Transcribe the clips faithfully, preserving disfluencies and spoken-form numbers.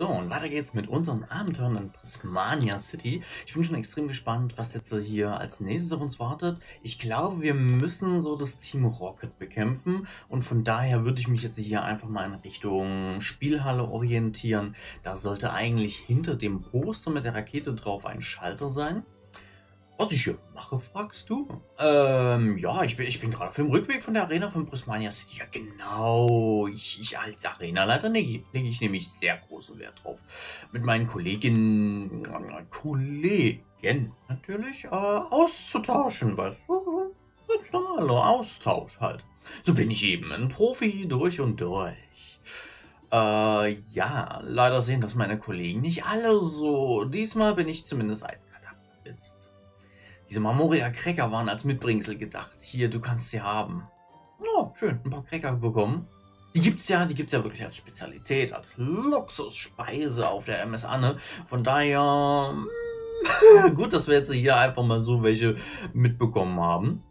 So, und weiter geht's mit unseren Abenteuern in Prismania City. Ich bin schon extrem gespannt, was jetzt hier als nächstes auf uns wartet. Ich glaube, wir müssen so das Team Rocket bekämpfen und von daher würde ich mich jetzt hier einfach mal in Richtung Spielhalle orientieren. Da sollte eigentlich hinter dem Poster mit der Rakete drauf ein Schalter sein. Was ich hier mache, fragst du? Ähm, ja, ich bin, ich bin gerade auf dem Rückweg von der Arena von Prismania City. Ja, genau. Ich, ich als Arenaleiter lege ich nämlich sehr großen Wert drauf. Mit meinen Kolleginnen, Kollegen natürlich, äh, auszutauschen, weißt du? Ganz normaler Austausch halt. So bin ich eben ein Profi durch und durch. Äh, ja, leider sehen das meine Kollegen nicht alle so. Diesmal bin ich zumindest eiskalt abgeblitzt. Diese Mamori-Cracker waren als Mitbringsel gedacht. Hier, du kannst sie haben. Oh, schön, ein paar Cracker bekommen. Die gibt's ja, die gibt's ja wirklich als Spezialität, als Luxusspeise auf der M S Anne. Von daher, gut, dass wir jetzt hier einfach mal so welche mitbekommen haben.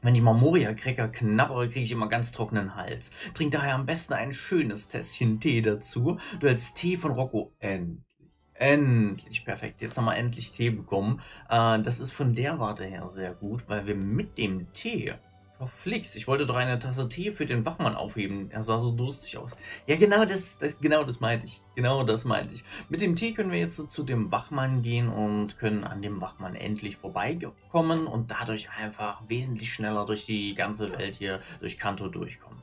Wenn ich Mamori-Cracker knabbere, kriege ich immer ganz trockenen Hals. Trink daher am besten ein schönes Tässchen Tee dazu. Du hältst Tee von Rocco N. Endlich, perfekt. Jetzt haben wir endlich Tee bekommen. Äh, das ist von der Warte her sehr gut, weil wir mit dem Tee... Verflixt, ich wollte doch eine Tasse Tee für den Wachmann aufheben. Er sah so durstig aus. Ja, genau das, das, genau das meinte ich. Genau das meinte ich. Mit dem Tee können wir jetzt zu dem Wachmann gehen und können an dem Wachmann endlich vorbeikommen und dadurch einfach wesentlich schneller durch die ganze Welt hier, durch Kanto durchkommen.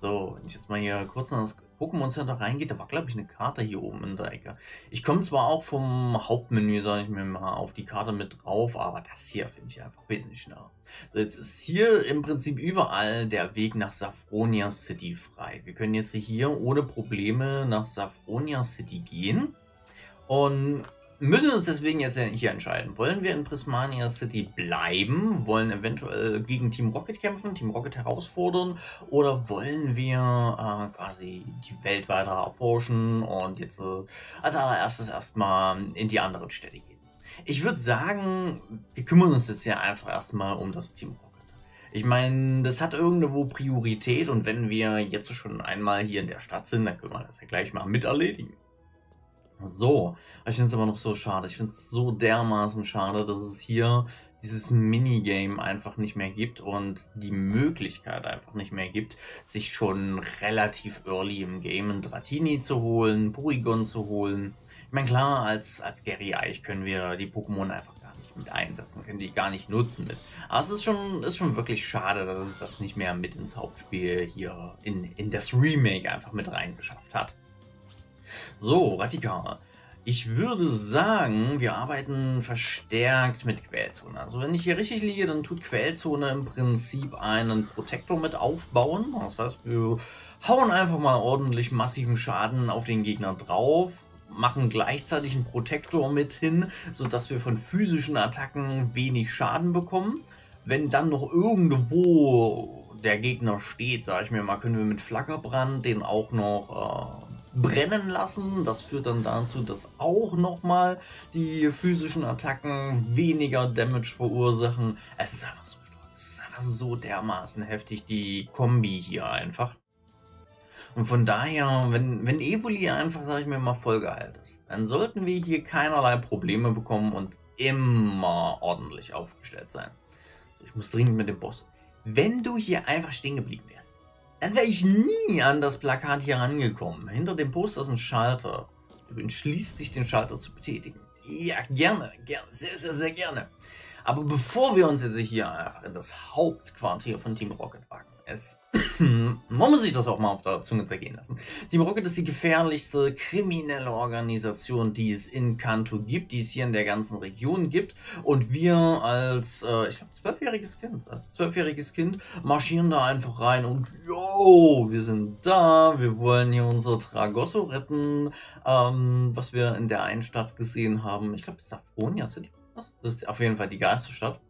So, wenn ich jetzt mal hier kurz an das Pokémon Center reingeht, da war glaube ich eine Karte hier oben in der Ecke. Ich komme zwar auch vom Hauptmenü, sage ich mir mal, auf die Karte mit drauf, aber das hier finde ich einfach wesentlich schneller. So, jetzt ist hier im Prinzip überall der Weg nach Saffronia City frei. Wir können jetzt hier ohne Probleme nach Saffronia City gehen und müssen uns deswegen jetzt hier entscheiden. Wollen wir in Prismania City bleiben? Wollen eventuell gegen Team Rocket kämpfen, Team Rocket herausfordern? Oder wollen wir äh, quasi die Welt weiter erforschen und jetzt äh, als allererstes erstmal in die anderen Städte gehen? Ich würde sagen, wir kümmern uns jetzt hier einfach erstmal um das Team Rocket. Ich meine, das hat irgendwo Priorität und wenn wir jetzt schon einmal hier in der Stadt sind, dann können wir das ja gleich mal mit erledigen. So, ich finde es aber noch so schade. Ich finde es so dermaßen schade, dass es hier dieses Minigame einfach nicht mehr gibt und die Möglichkeit einfach nicht mehr gibt, sich schon relativ early im Game einen Dratini zu holen, Porygon zu holen. Ich meine, klar, als, als Gary Eich können wir die Pokémon einfach gar nicht mit einsetzen, können die gar nicht nutzen mit. Aber es ist schon, ist schon wirklich schade, dass es das nicht mehr mit ins Hauptspiel hier in, in das Remake einfach mit reingeschafft hat. So, Radika, ich würde sagen, wir arbeiten verstärkt mit Quellzone. Also wenn ich hier richtig liege, dann tut Quellzone im Prinzip einen Protektor mit aufbauen. Das heißt, wir hauen einfach mal ordentlich massiven Schaden auf den Gegner drauf, machen gleichzeitig einen Protektor mit hin, sodass wir von physischen Attacken wenig Schaden bekommen. Wenn dann noch irgendwo der Gegner steht, sage ich mir mal, können wir mit Flackerbrand den auch noch... Äh, brennen lassen. Das führt dann dazu, dass auch nochmal die physischen Attacken weniger Damage verursachen. Es ist einfach so stark. Es ist einfach so dermaßen heftig, die Kombi hier einfach. Und von daher, wenn, wenn Evoli einfach, sage ich mir mal, vollgeheilt ist, dann sollten wir hier keinerlei Probleme bekommen und immer ordentlich aufgestellt sein. So, ich muss dringend mit dem Boss. Wenn du hier einfach stehen geblieben wärst, dann wäre ich nie an das Plakat hier rangekommen. Hinter dem Poster ist ein Schalter. Du entschließt dich, den Schalter zu betätigen. Ja, gerne, gerne, sehr, sehr, sehr gerne. Aber bevor wir uns jetzt hier einfach in das Hauptquartier von Team Rocket wagen, es man muss sich das auch mal auf der Zunge zergehen lassen. Team Rocket ist die gefährlichste kriminelle Organisation, die es in Kanto gibt, die es hier in der ganzen Region gibt. Und wir als, äh, ich glaube, zwölfjähriges Kind, als zwölfjähriges Kind marschieren da einfach rein und yo, wir sind da, wir wollen hier unser Tragosso retten, ähm, was wir in der einen Stadt gesehen haben. Ich glaube, Saffronia City. Das ist auf jeden Fall die Geisterstadt.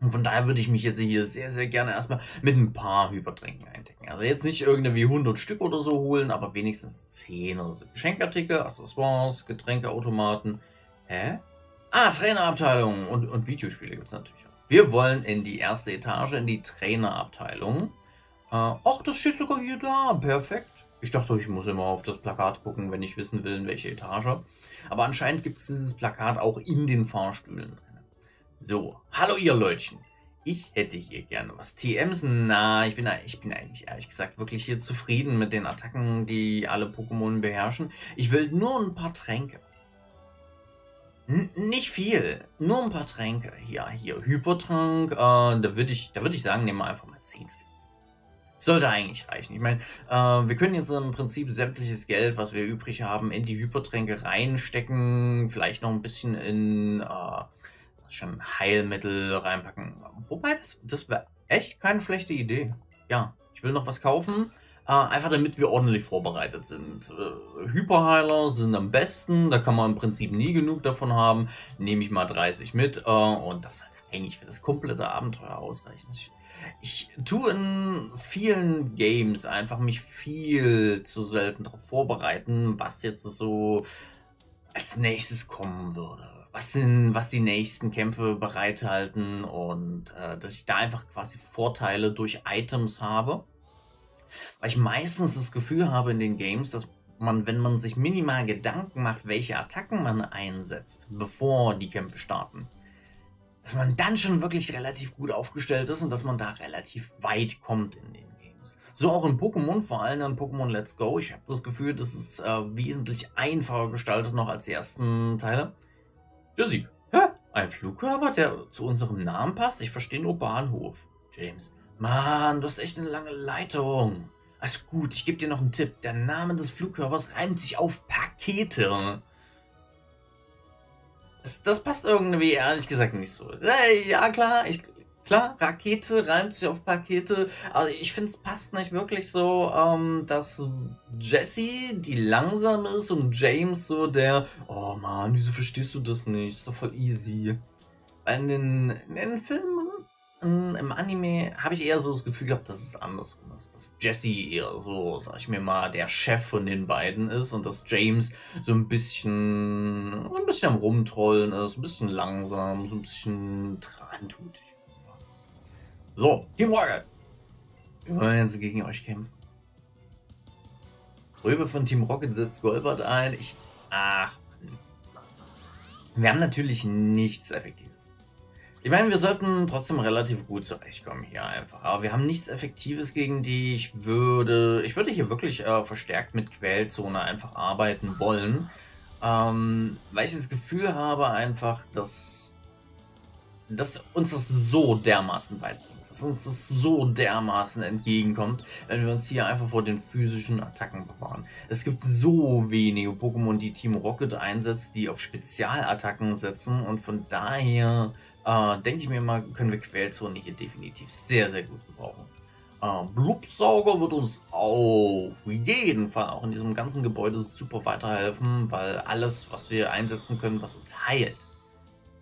Und von daher würde ich mich jetzt hier sehr, sehr gerne erstmal mit ein paar Hypertränken eindecken. Also jetzt nicht irgendwie hundert Stück oder so holen, aber wenigstens zehn oder so. Geschenkartikel, Accessoires, Getränkeautomaten. Hä? Ah, Trainerabteilung und, und Videospiele gibt es natürlich auch. Wir wollen in die erste Etage, in die Trainerabteilung. Äh, ach, das steht sogar hier da. Perfekt. Ich dachte, ich muss immer auf das Plakat gucken, wenn ich wissen will, in welche Etage. Aber anscheinend gibt es dieses Plakat auch in den Fahrstühlen. So, hallo ihr Leutchen. Ich hätte hier gerne was. T Ms, na, ich bin, ich bin eigentlich ehrlich gesagt wirklich hier zufrieden mit den Attacken, die alle Pokémon beherrschen. Ich will nur ein paar Tränke. N nicht viel, nur ein paar Tränke. Ja, hier Hypertrank, äh, da würde ich, da würd ich sagen, nehmen wir einfach mal zehn Stück. Sollte eigentlich reichen. Ich meine, äh, wir können jetzt im Prinzip sämtliches Geld, was wir übrig haben, in die Hypertränke reinstecken. Vielleicht noch ein bisschen in äh, schon Heilmittel reinpacken. Wobei, das, das wäre echt keine schlechte Idee. Ja, ich will noch was kaufen. Äh, einfach damit wir ordentlich vorbereitet sind. Äh, Hyperheiler sind am besten. Da kann man im Prinzip nie genug davon haben. Nehme ich mal dreißig mit. Äh, und das eigentlich für das komplette Abenteuer ausreichend. Ich tue in vielen Games einfach mich viel zu selten darauf vorbereiten, was jetzt so als nächstes kommen würde. Was sind, was die nächsten Kämpfe bereithalten und äh, dass ich da einfach quasi Vorteile durch Items habe. Weil ich meistens das Gefühl habe in den Games, dass man, wenn man sich minimal Gedanken macht, welche Attacken man einsetzt, bevor die Kämpfe starten, dass man dann schon wirklich relativ gut aufgestellt ist und dass man da relativ weit kommt in den Games. So auch in Pokémon, vor allem in Pokémon Let's Go. Ich habe das Gefühl, das ist äh, wesentlich einfacher gestaltet noch als die ersten Teile. Jessie, hä? Ein Flugkörper, der zu unserem Namen passt? Ich verstehe nur Bahnhof. James, Mann, du hast echt eine lange Leitung. Also gut, ich gebe dir noch einen Tipp. Der Name des Flugkörpers reimt sich auf Pakete. Das passt irgendwie ehrlich gesagt nicht so. Ja, klar, ich, klar, Rakete reimt sich auf Pakete. Also ich finde, es passt nicht wirklich so, ähm, dass Jessie die langsam ist und James so der, oh Mann, wieso verstehst du das nicht? Ist doch voll easy. In den, in den Filmen, in, im Anime, habe ich eher so das Gefühl gehabt, dass es andersrum ist. Dass Jessie eher so, sag ich mir mal, der Chef von den beiden ist und dass James so ein bisschen, ein bisschen am Rumtrollen ist, ein bisschen langsam, so ein bisschen trantutig. So, Team Rocket. Wir wollen jetzt gegen euch kämpfen. Röbe von Team Rocket setzt Goldwart ein. Ich, ach, wir haben natürlich nichts Effektives. Ich meine, wir sollten trotzdem relativ gut zurechtkommen hier einfach. Aber wir haben nichts Effektives gegen die. Ich würde, ich würde hier wirklich äh, verstärkt mit Quellzone einfach arbeiten wollen. Ähm, weil ich das Gefühl habe einfach, dass, dass uns das so dermaßen weit bringt. Dass uns das so dermaßen entgegenkommt, wenn wir uns hier einfach vor den physischen Attacken bewahren. Es gibt so wenige Pokémon, die Team Rocket einsetzt, die auf Spezialattacken setzen. Und von daher Uh, denke ich mir mal, können wir Quellzone hier definitiv sehr, sehr gut gebrauchen. Uh, Blubsauger wird uns auf jeden Fall auch in diesem ganzen Gebäude super weiterhelfen, weil alles, was wir einsetzen können, was uns heilt,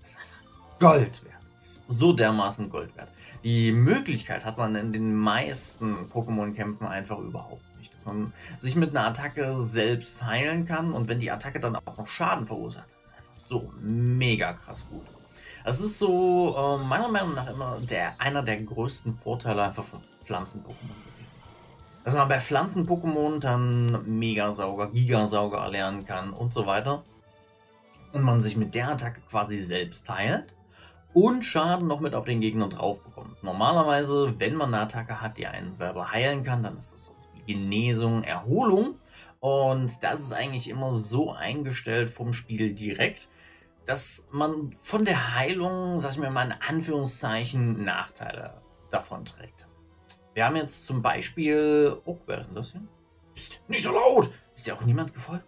ist einfach Gold wert. Ist so dermaßen Gold wert. Die Möglichkeit hat man in den meisten Pokémon-Kämpfen einfach überhaupt nicht, dass man sich mit einer Attacke selbst heilen kann und wenn die Attacke dann auch noch Schaden verursacht, ist einfach so mega krass gut. Es ist so, äh, meiner Meinung nach, immer der, einer der größten Vorteile einfach von Pflanzen-Pokémon. Dass man bei Pflanzen-Pokémon dann Mega-Sauger, Gigasauger erlernen kann und so weiter. Und man sich mit der Attacke quasi selbst heilt und Schaden noch mit auf den Gegner drauf bekommt. Normalerweise, wenn man eine Attacke hat, die einen selber heilen kann, dann ist das so wie Genesung, Erholung. Und das ist eigentlich immer so eingestellt vom Spiel direkt, dass man von der Heilung, sag ich mir mal in Anführungszeichen, Nachteile davon trägt. Wir haben jetzt zum Beispiel... Oh, wer ist denn das hier? Psst, nicht so laut! Ist dir auch niemand gefolgt?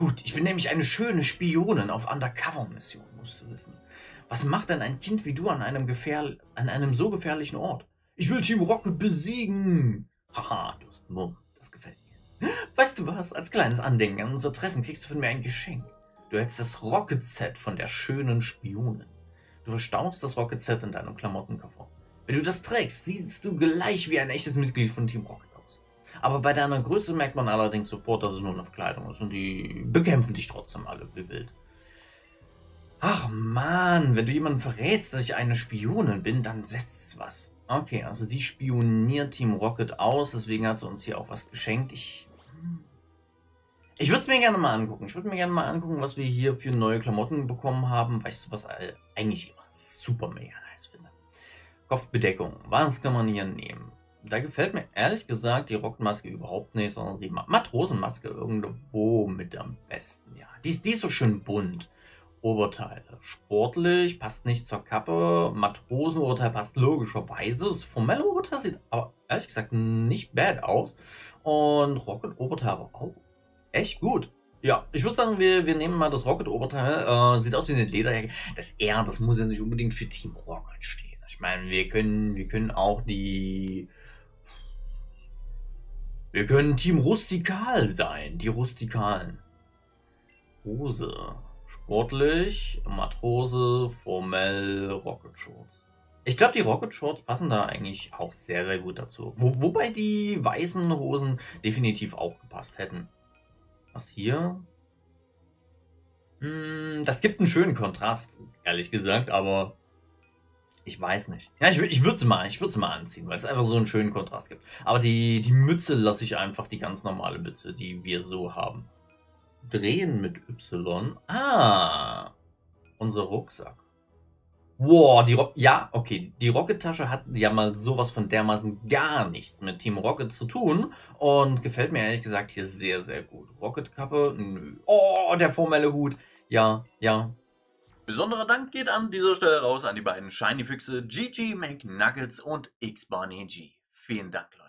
Gut, ich bin nämlich eine schöne Spionin auf Undercover-Mission, musst du wissen. Was macht denn ein Kind wie du an einem, gefähr an einem so gefährlichen Ort? Ich will Team Rocket besiegen! Haha, du hast Mumm, das gefällt mir. Weißt du was? Als kleines Andenken an unser Treffen kriegst du von mir ein Geschenk. Du hältst das Rocket-Set von der schönen Spionin. Du verstaust das Rocket-Set in deinem Klamottenkoffer. Wenn du das trägst, siehst du gleich wie ein echtes Mitglied von Team Rocket aus. Aber bei deiner Größe merkt man allerdings sofort, dass es nur eine Verkleidung ist und die bekämpfen dich trotzdem alle wie wild. Ach Mann, wenn du jemanden verrätst, dass ich eine Spionin bin, dann setzt's was. Okay, also sie spioniert Team Rocket aus, deswegen hat sie uns hier auch was geschenkt. Ich Ich würde es mir gerne mal angucken. Ich würde mir gerne mal angucken, was wir hier für neue Klamotten bekommen haben. Weißt du, was eigentlich immer super mega nice finde? Kopfbedeckung. Was kann man hier nehmen? Da gefällt mir ehrlich gesagt die Rocketmaske überhaupt nicht, sondern die Matrosenmaske irgendwo mit am besten. Ja, die ist, die ist so schön bunt. Oberteile. Sportlich, passt nicht zur Kappe. Matrosenoberteil passt logischerweise. Das formelle Oberteil sieht aber ehrlich gesagt nicht bad aus. Und Rocket Oberteil aber auch echt gut. Ja, ich würde sagen, wir, wir nehmen mal das Rocket Oberteil. Äh, sieht aus wie eine Lederjacke. Das R, das muss ja nicht unbedingt für Team Rocket stehen. Ich meine, wir können, wir können auch die... Wir können Team Rustikal sein. Die Rustikalen. Hose. Sportlich, Matrose, formell, Rocket Shorts. Ich glaube, die Rocket Shorts passen da eigentlich auch sehr, sehr gut dazu. Wo, wobei die weißen Hosen definitiv auch gepasst hätten. Was hier? Hm, das gibt einen schönen Kontrast, ehrlich gesagt, aber ich weiß nicht. Ja, ich, ich würde sie mal, ich würde sie mal anziehen, weil es einfach so einen schönen Kontrast gibt. Aber die, die Mütze lasse ich einfach, die ganz normale Mütze, die wir so haben. Drehen mit Y. Ah, unser Rucksack. Wow, die Ro ja, okay, die Rocket-Tasche hat ja mal sowas von dermaßen gar nichts mit Team Rocket zu tun und gefällt mir ehrlich gesagt hier sehr, sehr gut. Rocket-Kappe, nö. Oh, der formelle Hut. Ja, ja. Besonderer Dank geht an dieser Stelle raus an die beiden Shiny-Füchse G G McNuggets und X-Barney G. Vielen Dank, Leute.